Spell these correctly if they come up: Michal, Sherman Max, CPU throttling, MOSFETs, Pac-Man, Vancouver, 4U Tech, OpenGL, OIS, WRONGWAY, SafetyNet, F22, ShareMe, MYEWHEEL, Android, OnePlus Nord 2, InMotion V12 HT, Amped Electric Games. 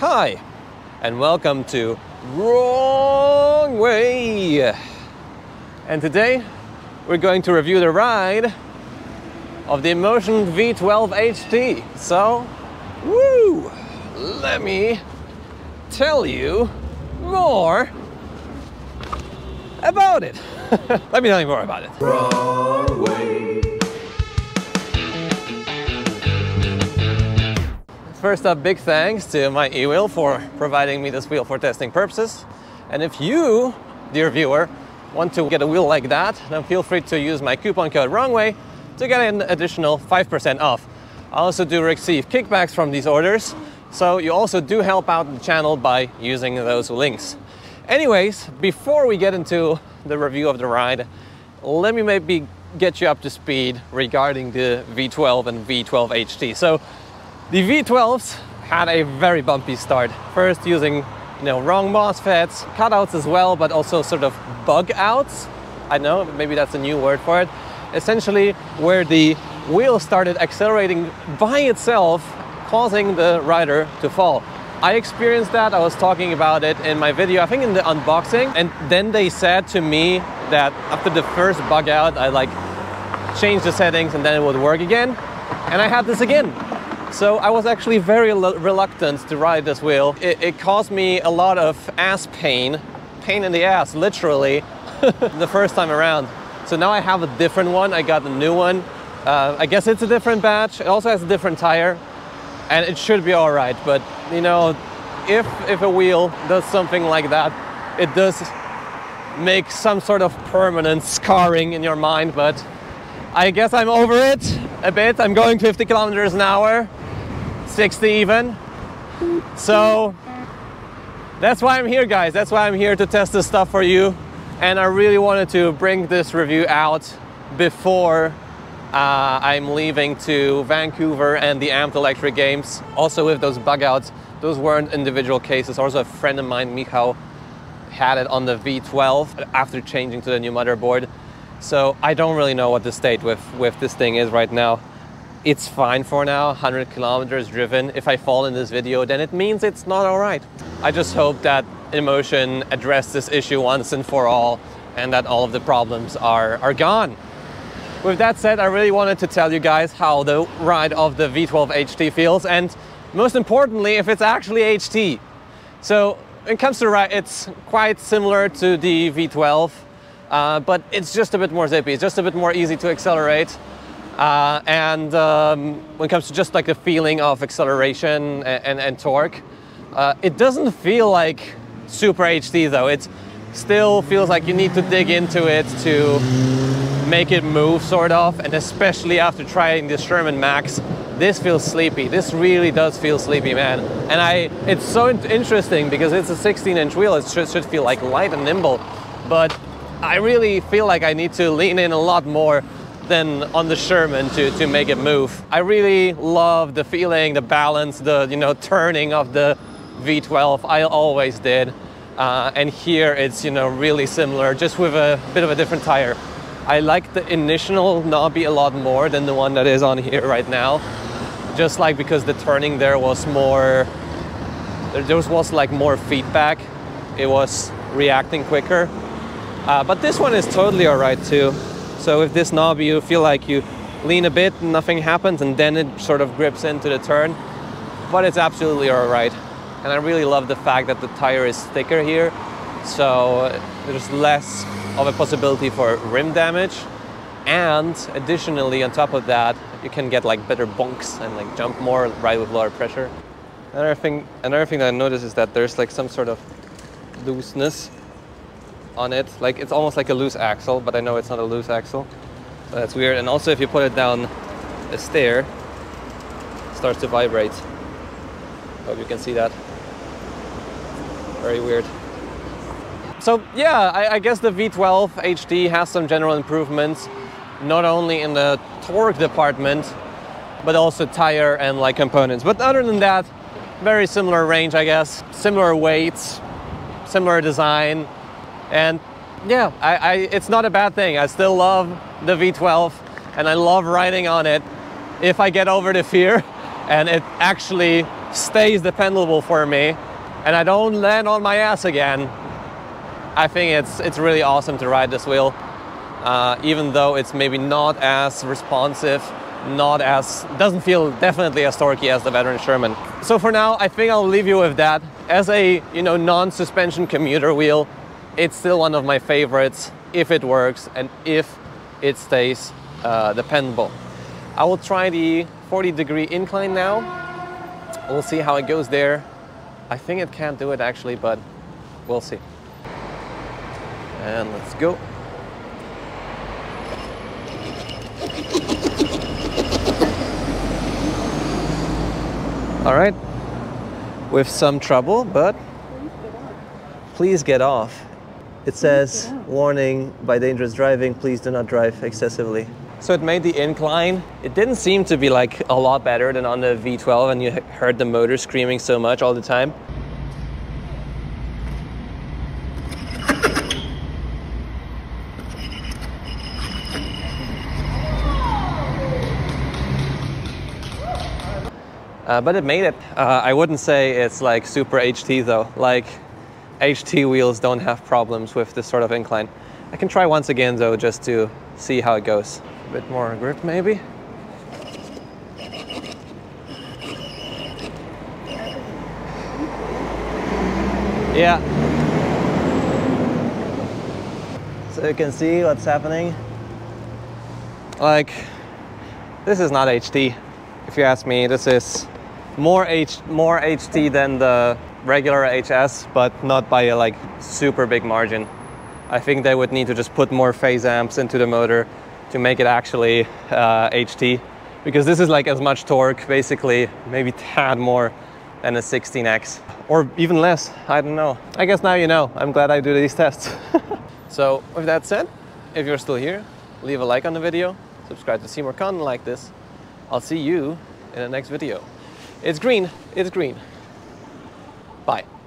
Hi, and welcome to WRONGWAY. And today we're going to review the ride of the InMotion V12 HT. So, woo! Let me tell you more about it. Let me tell you more about it. Broadway. First up, big thanks to MYEWHEEL for providing me this wheel for testing purposes. And if you, dear viewer, want to get a wheel like that, then feel free to use my coupon code WRONGWAY to get an additional 5% off. I also do receive kickbacks from these orders, so you also do help out the channel by using those links. Anyways, before we get into the review of the ride, let me maybe get you up to speed regarding the V12 and V12 HT. So, the V12s had a very bumpy start. First using, wrong MOSFETs, cutouts as well, but also sort of bug outs. I know, maybe that's a new word for it. Essentially where the wheel started accelerating by itself, causing the rider to fall. I experienced that. I was talking about it in my video, I think in the unboxing. And then they said to me that after the first bug out, I changed the settings and then it would work again. And I had this again. So I was actually very reluctant to ride this wheel. It caused me a lot of ass pain in the ass, literally, the first time around. So now I have a different one. I got a new one. I guess it's a different batch. It also has a different tire and it should be all right. But if a wheel does something like that, it does make some sort of permanent scarring in your mind. But I guess I'm over it a bit. I'm going 50 kilometers an hour. 60 even. So that's why I'm here, guys. That's why I'm here to test this stuff for you. And I really wanted to bring this review out before I'm leaving to Vancouver and the Amped Electric Games. Also with those bug outs, those weren't individual cases. Also a friend of mine, Michal, had it on the V12 after changing to the new motherboard. So I don't really know what the state with this thing is right now. It's fine for now, 100 kilometers driven. If I fall in this video, then it means it's not all right. I just hope that InMotion addressed this issue once and for all, and that all of the problems are gone. With that said, I really wanted to tell you guys how the ride of the V12 HT feels, and most importantly, if it's actually HT. So when it comes to ride, it's quite similar to the V12, but it's just a bit more zippy. It's just a bit more easy to accelerate. When it comes to just the feeling of acceleration and torque, it doesn't feel like Super HT though. It still feels like you need to dig into it to make it move, sort of. And especially after trying the Sherman Max, this feels sleepy. This really does feel sleepy, man. And it's so interesting because it's a 16-inch wheel. It should feel like light and nimble, but I really feel like I need to lean in a lot more than on the Sherman to make it move. I really love the feeling, the balance, the turning of the V12. I always did, and here it's really similar, just with a bit of a different tire. I like the initial knobby a lot more than the one that is on here right now, just because the turning there was more. There was more feedback. It was reacting quicker, but this one is totally alright too. So with this knob, you feel like you lean a bit, nothing happens, and then it sort of grips into the turn. But it's absolutely all right. And I really love the fact that the tire is thicker here. So there's less of a possibility for rim damage. And additionally, on top of that, you can get better bonks and jump more, ride with lower pressure. Another thing that I noticed is that there's some sort of looseness on it. It's almost like a loose axle, but I know it's not a loose axle. So that's weird. And also if you put it down a stair, it starts to vibrate. Hope you can see that. Very weird. So yeah, I guess the V12 HD has some general improvements, not only in the torque department, but also tire and components. But other than that, very similar range, I guess. Similar weights, similar design. And yeah, it's not a bad thing. I still love the V12 and I love riding on it. If I get over the fear and it actually stays dependable for me and I don't land on my ass again, I think it's really awesome to ride this wheel. Even though it's maybe not as responsive, doesn't feel definitely as torquey as the veteran Sherman. So for now, I think I'll leave you with that. As a, you know, non-suspension commuter wheel, it's still one of my favorites if it works and if it stays dependable. I will try the 40-degree incline now. We'll see how it goes there. I think it can't do it actually, but we'll see. And let's go. All right, with some trouble, but please get off. It says, warning, by dangerous driving, please do not drive excessively. So it made the incline. It didn't seem to be like a lot better than on the V12, and you heard the motor screaming so much all the time. But it made it. I wouldn't say it's like super HT though. Like HT wheels don't have problems with this sort of incline. I can try once again though, just to see how it goes. A bit more grip maybe. Yeah. So you can see what's happening. Like, this is not HT. If you ask me, this is more HT than the regular HS, but not by a like super big margin. I think they would need to just put more phase amps into the motor to make it actually HT, because this is like as much torque, basically, maybe a tad more than a 16X or even less. I don't know. I guess now you know. I'm glad I do these tests. So with that said, if you're still here, leave a like on the video, subscribe to see more content like this. I'll see you in the next video. It's green. It's green. Bye.